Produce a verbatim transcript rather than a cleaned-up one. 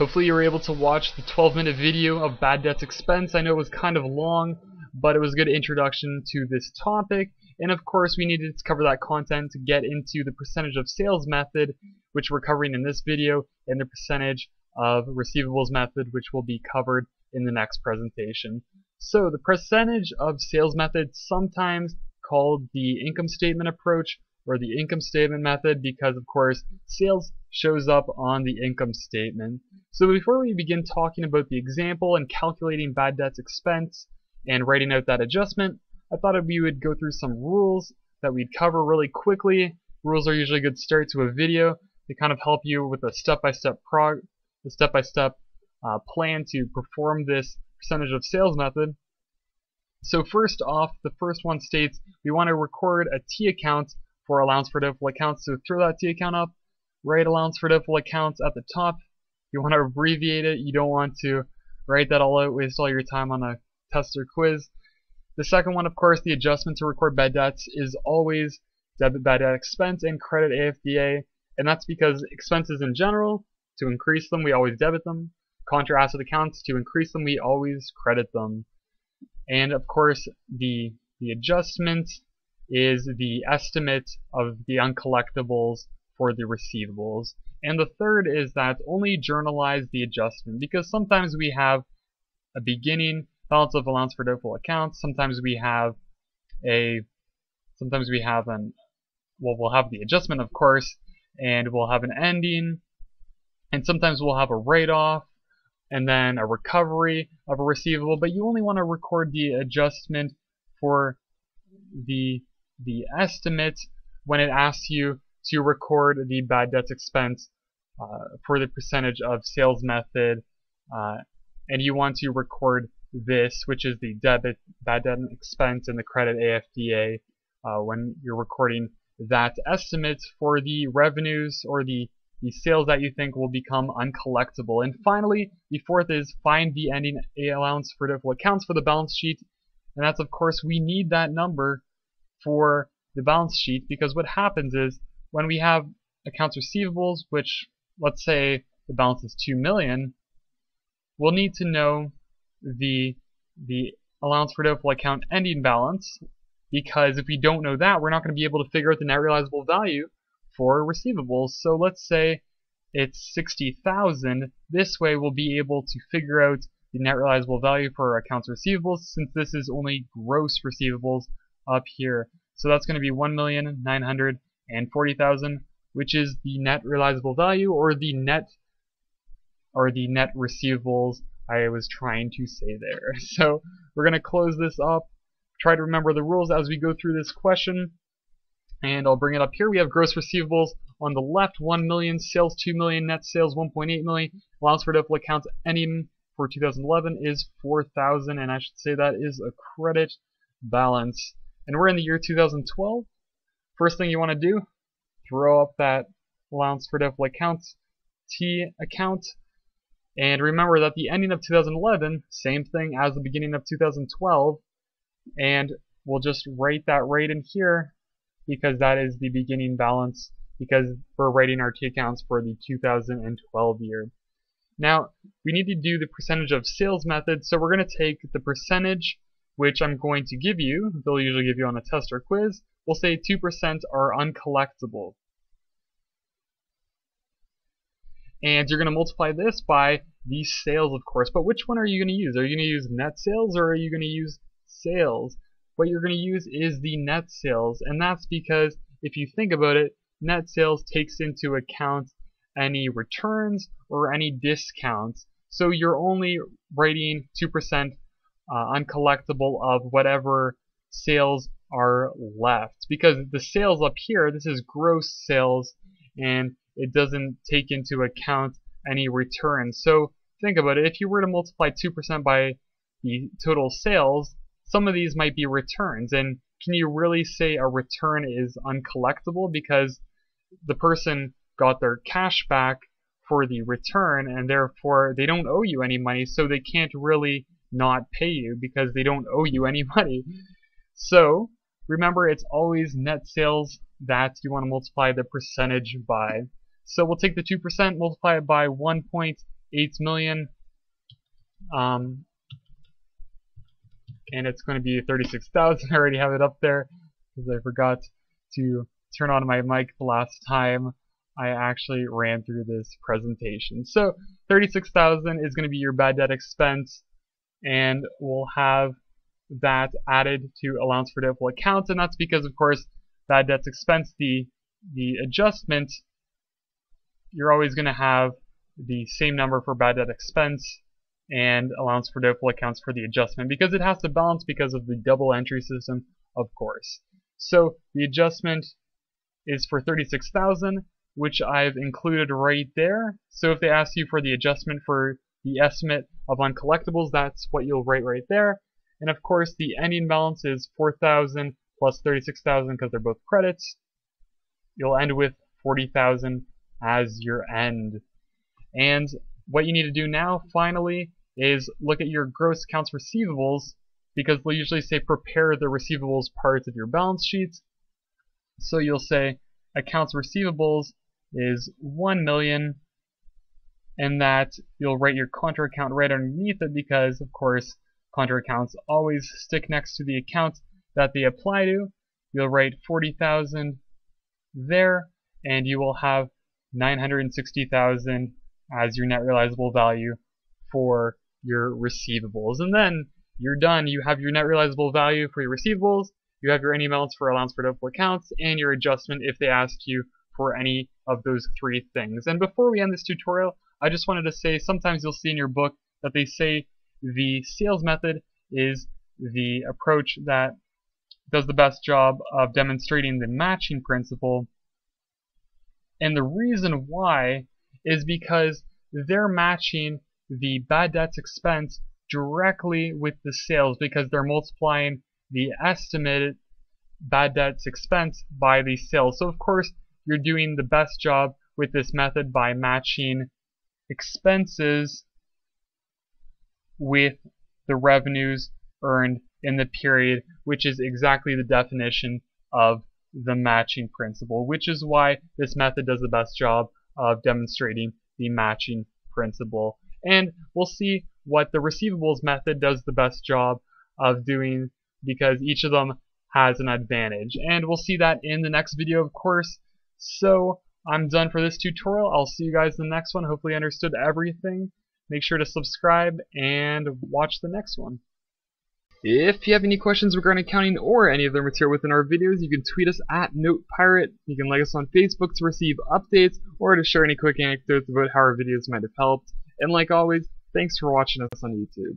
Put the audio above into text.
Hopefully you were able to watch the twelve minute video of bad debt's expense. I know it was kind of long, but it was a good introduction to this topic. And of course we needed to cover that content to get into the percentage of sales method, which we're covering in this video, and the percentage of receivables method, which will be covered in the next presentation. So the percentage of sales method, sometimes called the income statement approach or the income statement method, because of course sales shows up on the income statement. So before we begin talking about the example and calculating bad debt's expense and writing out that adjustment, I thought we would go through some rules that we'd cover really quickly. Rules are usually a good start to a video. They kind of help you with a step-by-step prog, a step-by-step uh, plan to perform this percentage of sales method. So first off, the first one states we want to record a T account for allowance for doubtful accounts. So throw that T account up, write allowance for doubtful accounts at the top. You want to abbreviate it. You don't want to write that all out, waste all your time on a test or quiz. The second one, of course, the adjustment to record bad debts is always debit bad debt expense and credit A F D A, and that's because expenses in general, to increase them, we always debit them. Contra asset accounts, to increase them, we always credit them. And of course, the the adjustment is the estimate of the uncollectibles for the receivables. And the third is that only journalize the adjustment, because sometimes we have a beginning balance of allowance for doubtful accounts. Sometimes we have a, sometimes we have an, well, we'll have the adjustment, of course, and we'll have an ending, and sometimes we'll have a write-off, and then a recovery of a receivable. But you only want to record the adjustment for the the estimate when it asks you to record the bad debt's expense uh, for the percentage of sales method, uh, and you want to record this, which is the debit bad debt expense and the credit A F D A, uh, when you're recording that estimate for the revenues or the, the sales that you think will become uncollectible. And finally, the fourth is find the ending allowance for doubtful accounts for the balance sheet, and that's, of course, we need that number for the balance sheet, because what happens is when we have accounts receivables, which let's say the balance is two million, we'll need to know the the allowance for doubtful account ending balance, because if we don't know that, we're not going to be able to figure out the net realizable value for receivables. So let's say it's sixty thousand. This way we'll be able to figure out the net realizable value for our accounts receivables, since this is only gross receivables up here. So that's going to be one million nine hundred forty thousand, which is the net realizable value, or the net or the net receivables I was trying to say there. So we're going to close this up, try to remember the rules as we go through this question, and I'll bring it up here. We have gross receivables on the left, one million, sales two million, net sales one point eight million, allowance for doubtful accounts ending for two thousand eleven is four thousand, and I should say that is a credit balance. And we're in the year two thousand twelve. First thing you want to do, throw up that allowance for doubtful accounts T account. And remember that the ending of two thousand eleven, same thing as the beginning of two thousand twelve, and we'll just write that right in here, because that is the beginning balance, because we're writing our T accounts for the two thousand twelve year. Now, we need to do the percentage of sales method, so we're going to take the percentage, which I'm going to give you, they'll usually give you on a test or quiz. We'll say two percent are uncollectible. And you're going to multiply this by the sales, of course. But which one are you going to use? Are you going to use net sales, or are you going to use sales? What you're going to use is the net sales. And that's because, if you think about it, net sales takes into account any returns or any discounts. So you're only writing two percent uh, uncollectible of whatever sales are left. Because the sales up here, this is gross sales, and it doesn't take into account any return. So think about it, if you were to multiply two percent by the total sales, some of these might be returns, and can you really say a return is uncollectible, because the person got their cash back for the return, and therefore they don't owe you any money, so they can't really not pay you because they don't owe you any money. So remember, it's always net sales that you want to multiply the percentage by. So we'll take the two percent, multiply it by one point eight eight million, um, and it's going to be thirty-six thousand. I already have it up there because I forgot to turn on my mic the last time I actually ran through this presentation. So thirty-six thousand is going to be your bad debt expense, and we'll have that added to allowance for doubtful accounts, and that's because, of course, bad debt's expense, the the adjustment, you're always going to have the same number for bad debt expense and allowance for doubtful accounts for the adjustment, because it has to balance because of the double entry system, of course. So the adjustment is for thirty-six thousand, which I've included right there. So if they ask you for the adjustment for the estimate of uncollectibles, that's what you'll write right there. And of course, the ending balance is four thousand plus thirty-six thousand because they're both credits. You'll end with forty thousand as your end. And what you need to do now, finally, is look at your gross accounts receivables, because they'll usually say prepare the receivables parts of your balance sheets. So you'll say accounts receivables is one million, and that you'll write your contra account right underneath it, because of course contra accounts always stick next to the account that they apply to. You'll write forty thousand there, and you will have nine hundred sixty thousand as your net realizable value for your receivables. And then you're done. You have your net realizable value for your receivables, you have your ending balance for allowance for doubtful accounts, and your adjustment if they ask you for any of those three things. And before we end this tutorial, I just wanted to say, sometimes you'll see in your book that they say the sales method is the approach that does the best job of demonstrating the matching principle. And the reason why is because they're matching the bad debt's expense directly with the sales, because they're multiplying the estimated bad debt's expense by the sales. So of course, you're doing the best job with this method by matching expenses with the revenues earned in the period, which is exactly the definition of the matching principle, which is why this method does the best job of demonstrating the matching principle. And we'll see what the receivables method does the best job of doing, because each of them has an advantage. And we'll see that in the next video, of course. So I'm done for this tutorial. I'll see you guys in the next one. Hopefully you understood everything. Make sure to subscribe and watch the next one. If you have any questions regarding accounting or any other material within our videos, you can tweet us at NotePirate. You can like us on Facebook to receive updates or to share any quick anecdotes about how our videos might have helped. And like always, thanks for watching us on YouTube.